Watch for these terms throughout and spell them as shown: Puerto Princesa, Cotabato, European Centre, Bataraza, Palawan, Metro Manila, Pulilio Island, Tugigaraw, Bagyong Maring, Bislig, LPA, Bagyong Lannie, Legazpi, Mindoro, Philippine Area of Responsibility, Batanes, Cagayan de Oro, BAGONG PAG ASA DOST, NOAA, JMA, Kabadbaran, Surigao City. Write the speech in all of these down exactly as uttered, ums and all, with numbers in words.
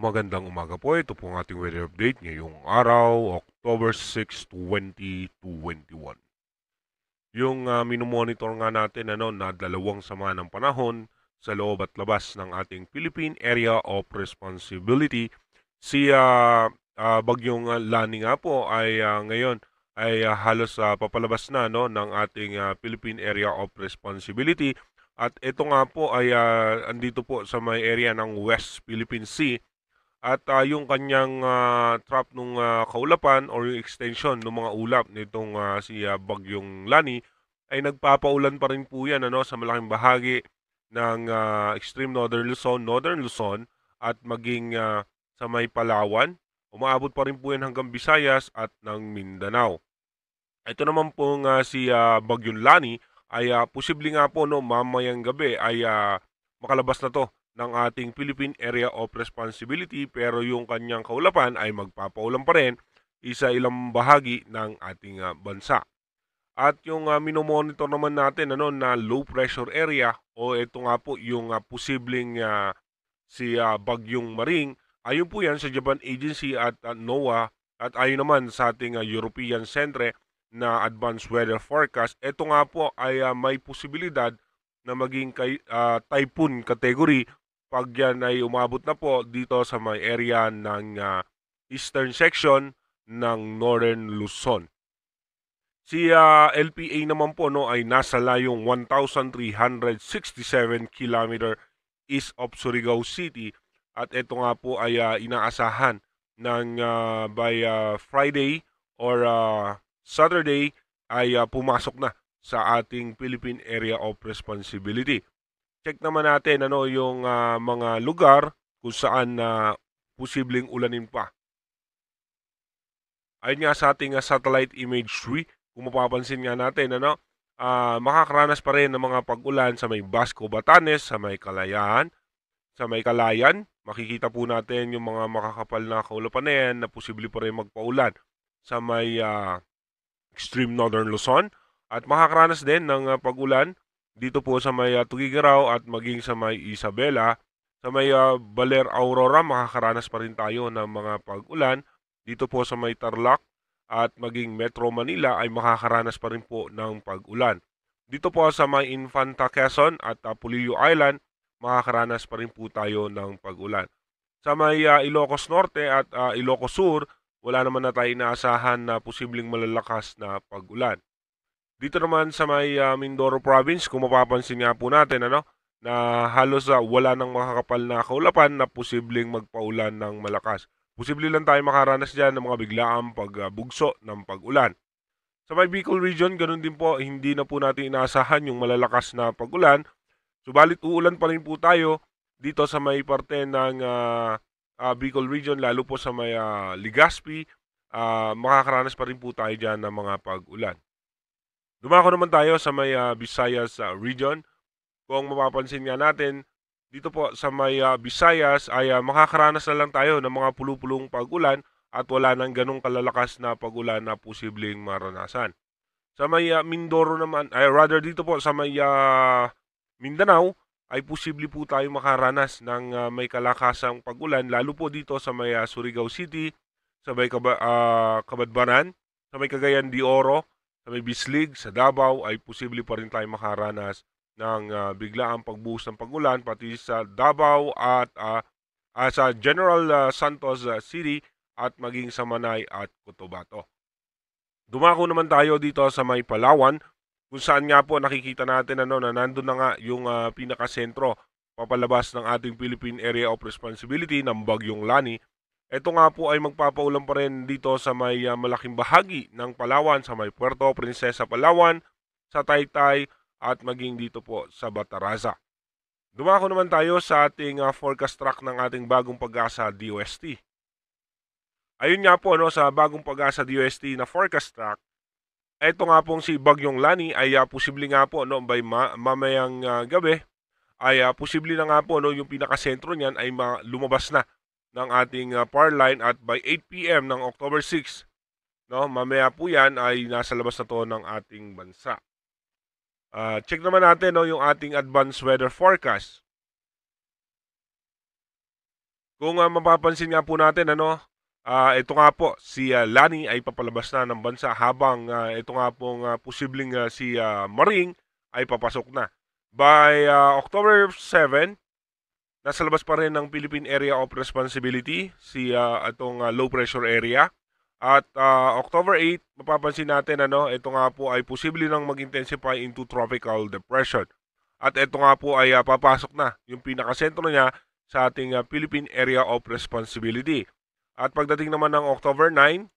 Magandang umaga po. Ito po ang ating weather update ngayong araw, October six, twenty twenty-one. Yung uh, minumonitor nga natin ano, na dalawang sama ng panahon sa loob at labas ng ating Philippine Area of Responsibility. Si uh, uh, Bagyong Lannie nga po ay uh, ngayon ay uh, halos uh, papalabas na no, ng ating uh, Philippine Area of Responsibility. At ito nga po ay uh, andito po sa may area ng West Philippine Sea. At uh, yung kanyang uh, trap ng uh, kaulapan or yung extension ng mga ulap nitong uh, si uh, Bagyong Lannie ay nagpapaulan pa rin po yan ano, sa malaking bahagi ng uh, extreme northern Luzon, northern Luzon at maging uh, sa may Palawan. Umaabot pa rin po yan hanggang Visayas at ng Mindanao. Ito naman po uh, si uh, Bagyong Lannie ay uh, posible nga po no, mamayang gabi ay uh, makalabas na to ng ating Philippine Area of Responsibility, pero yung kanyang kaulapan ay magpapaulan pa rin isa ilang bahagi ng ating uh, bansa. At yung uh, minomonitor naman natin ano, na low pressure area o ito nga po yung uh, posibleng uh, si uh, Bagyong Maring, ayun po yan sa Japan Agency at uh, NOAA at ayun naman sa ating uh, European Centre na Advanced Weather Forecast. Ito nga po ay uh, may posibilidad na maging kay, uh, typhoon category pag yan ay umabot na po dito sa may area ng uh, eastern section ng northern Luzon. Si uh, L P A naman po no, ay nasa layong one thousand three hundred sixty-seven kilometer east of Surigao City. At ito nga po ay uh, inaasahan ng uh, by uh, Friday or uh, Saturday ay uh, pumasok na sa ating Philippine Area of Responsibility. Check naman natin ano yung uh, mga lugar kung saan na uh, posibleng ulanin pa. Ayun nga sa ating uh, satellite imagery, kung mapapansin nga natin ano, uh, makakaranas pa rin ng mga pag-ulan sa may Basco, Batanes, sa may Kalayaan, sa may Kalayan. Makikita po natin yung mga makakapal na kaulapan na yan na posible pa rin magpaulan sa may uh, extreme northern Luzon at makakaranas din ng uh, pag-ulan dito po sa may uh, Tugigaraw at maging sa may Isabela. Sa may uh, Baler Aurora, makakaranas pa rin tayo ng mga pag-ulan. Dito po sa may Tarlac at maging Metro Manila ay makakaranas pa rin po ng pag-ulan. Dito po sa may Infanta Quezon at uh, Pulilio Island, makakaranas pa rin po tayo ng pag-ulan. Sa may uh, Ilocos Norte at uh, Ilocos Sur, wala naman na tayo inaasahan na posibleng malalakas na pag-ulan. Dito naman sa may uh, Mindoro Province, kung mapapansin nga po natin ano, na halos uh, wala nang makakapal na kaulapan na posibleng magpaulan ng malakas. Posible lang tayo makaranas dyan ng mga biglaang pagbugso ng pag-ulan. Sa may Bicol Region, ganun din po, hindi na po natin inaasahan yung malalakas na pag-ulan. Subalit uulan pa rin po tayo dito sa may parte ng uh, uh, Bicol Region, lalo po sa may uh, Legazpi, uh, makakaranas pa rin po tayo dyan ng mga pag-ulan. Dumako naman tayo sa may uh, Visayas uh, region. Kung mapapansin nga natin, dito po sa may uh, Visayas ay uh, makakaranas na lang tayo ng mga pulupulong pag-ulan at wala nang ganong kalalakas na pag-ulan na posibleng maranasan. Sa may uh, Mindoro naman, ay rather dito po sa may uh, Mindanao, ay posible po tayo makaranas ng uh, may kalakasang pag-ulan, lalo po dito sa may uh, Surigao City, sa may Kab uh, Kabadbaran, sa may Cagayan de Oro, sa may Bislig, sa Davao ay posible pa rin tayo makaranas ng uh, biglaang pagbuhos ng pag-ulan, pati sa Davao at uh, uh, sa General uh, Santos uh, City at maging sa Manay at Cotabato. Dumako naman tayo dito sa may Palawan, kung saan nga po nakikita natin ano, na nandun na nga yung uh, pinakasentro papalabas ng ating Philippine Area of Responsibility ng Bagyong Lannie. Ito nga po ay magpapaulan pa rin dito sa may uh, malaking bahagi ng Palawan, sa may Puerto Princesa Palawan, sa Taytay, at maging dito po sa Bataraza. Dumako naman tayo sa ating uh, forecast track ng ating bagong pag-asa D O S T. Ayun nga po no, sa bagong pag-asa D O S T na forecast track, ito nga pong si Bagyong Lannie ay uh, posible nga po no, by ma mamayang uh, gabi, ay uh, posible na nga po no, yung pinakasentro niyan ay lumabas na ng ating uh, power line at by eight p m ng October six. No, mamaya po yan ay nasa labas na to ng ating bansa. Uh, check naman natin no, yung ating advanced weather forecast. Kung uh, mapapansin nga po natin, ano, uh, ito nga po, si uh, Lannie ay papalabas na ng bansa habang uh, ito nga pong uh, posibleng uh, si uh, Maring ay papasok na. By uh, October seventh, nasa labas pa rin ng Philippine Area of Responsibility, si uh, itong uh, low pressure area. At uh, October eighth, mapapansin natin, ano, ito nga po ay posible nang mag-intensify into tropical depression. At ito nga po ay uh, papasok na yung pinakasentro niya sa ating uh, Philippine Area of Responsibility. At pagdating naman ng October ninth,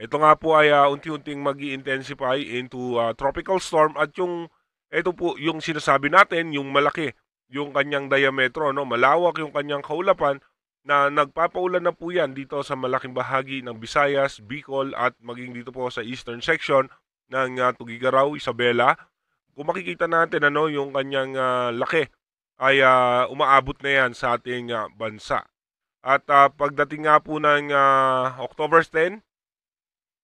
ito nga po ay uh, unti-unting mag-i-intensify into uh, tropical storm. At yung, ito po yung sinasabi natin, yung malaki, yung kanyang diametro, no? Malawak yung kanyang kaulapan, na nagpapaulan na po yan dito sa malaking bahagi ng Visayas, Bicol at maging dito po sa eastern section ng uh, Tugigaraw, Isabela. Kung makikita natin, ano, yung kanyang uh, laki ay uh, umaabot na yan sa ating uh, bansa. At uh, pagdating nga po ng uh, October tenth,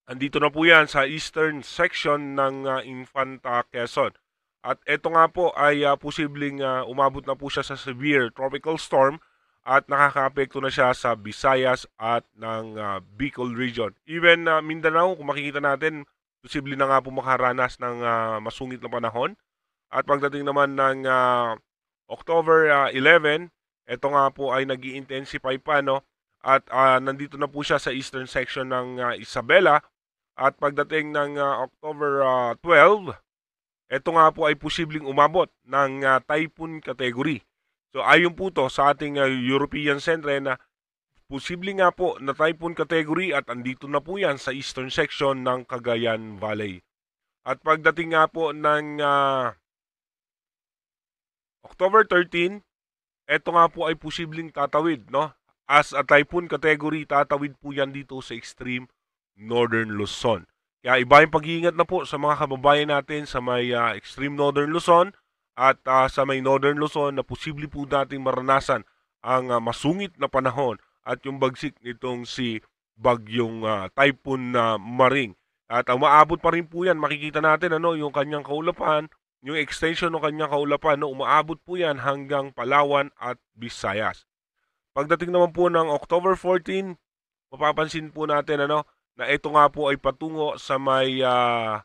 andito na po yan sa eastern section ng uh, Infanta, Quezon. At ito nga po ay uh, posibleng uh, umabot na po siya sa severe tropical storm. At nakakaapekto na siya sa Visayas at ng uh, Bicol region. Even uh, Mindanao, kung makikita natin, posible na nga po makaranas ng uh, masungit na panahon. At pagdating naman ng uh, October eleventh, ito nga po ay nag-i-intensify pa, no? At uh, nandito na po siya sa eastern section ng uh, Isabela. At pagdating ng uh, October twelfth, ito nga po ay posibleng umabot ng uh, typhoon category. So ayon po to sa ating uh, European Centre na posible nga po na typhoon category at andito na po yan sa eastern section ng Cagayan Valley. At pagdating nga po ng uh, October thirteenth, ito nga po ay posibleng tatawid, no? As a typhoon category, tatawid po yan dito sa extreme northern Luzon. Kaya iba yung pag-iingat na po sa mga kababayan natin sa may uh, extreme northern Luzon. At uh, sa may northern Luzon na posible po natin maranasan ang uh, masungit na panahon at yung bagsik nitong si Bagyong uh, Typhoon na uh, Maring. At uh, umaabot pa rin po yan, makikita natin, ano, yung kanyang kaulapan, yung extension ng kanyang kaulapan, no, umaabot po yan hanggang Palawan at Visayas. Pagdating naman po ng October fourteenth, mapapansin po natin, ano, na ito nga po ay patungo sa may uh,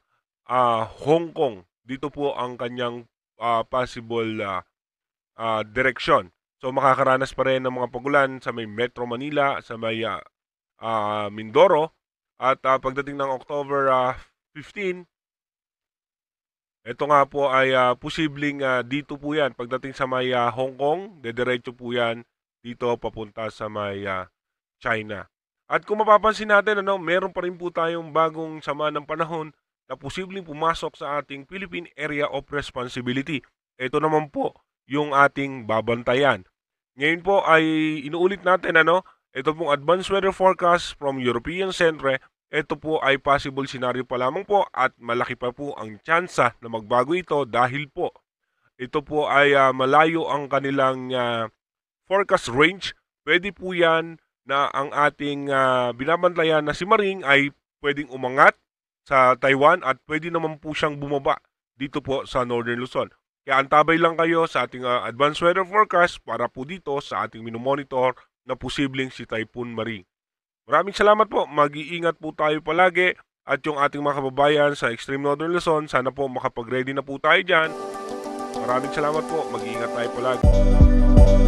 uh, Hong Kong. Dito po ang kanyang Uh, possible uh, uh, direction. So makakaranas pa rin ng mga pagulan sa may Metro Manila, sa may uh, uh, Mindoro. At uh, pagdating ng October fifteenth, ito nga po ay uh, posibleng uh, dito po yan. Pagdating sa may uh, Hong Kong, dediretso po yan dito papunta sa may uh, China. At kung mapapansin natin, ano, meron pa rin po tayong bagong sama ng panahon na posibleng pumasok sa ating Philippine Area of Responsibility. Ito naman po yung ating babantayan. Ngayon po ay inuulit natin, ano, ito pong Advanced Weather Forecast from European Centre. Ito po ay possible scenario pa lamang po at malaki pa po ang tsansa na magbago ito dahil po ito po ay uh, malayo ang kanilang uh, forecast range. Pwede po yan na ang ating uh, binabantayan na si Maring ay pwedeng umangat sa Taiwan at pwede naman po siyang bumaba dito po sa northern Luzon. Kaya antabay lang kayo sa ating uh, Advanced Weather Forecast para po dito sa ating minomonitor na posibleng si Typhoon Maring. Maraming salamat po. Mag-iingat po tayo palagi at yung ating mga kababayan sa extreme northern Luzon, sana po makapag-ready na po tayo dyan. Maraming salamat po. Mag-iingat tayo palagi.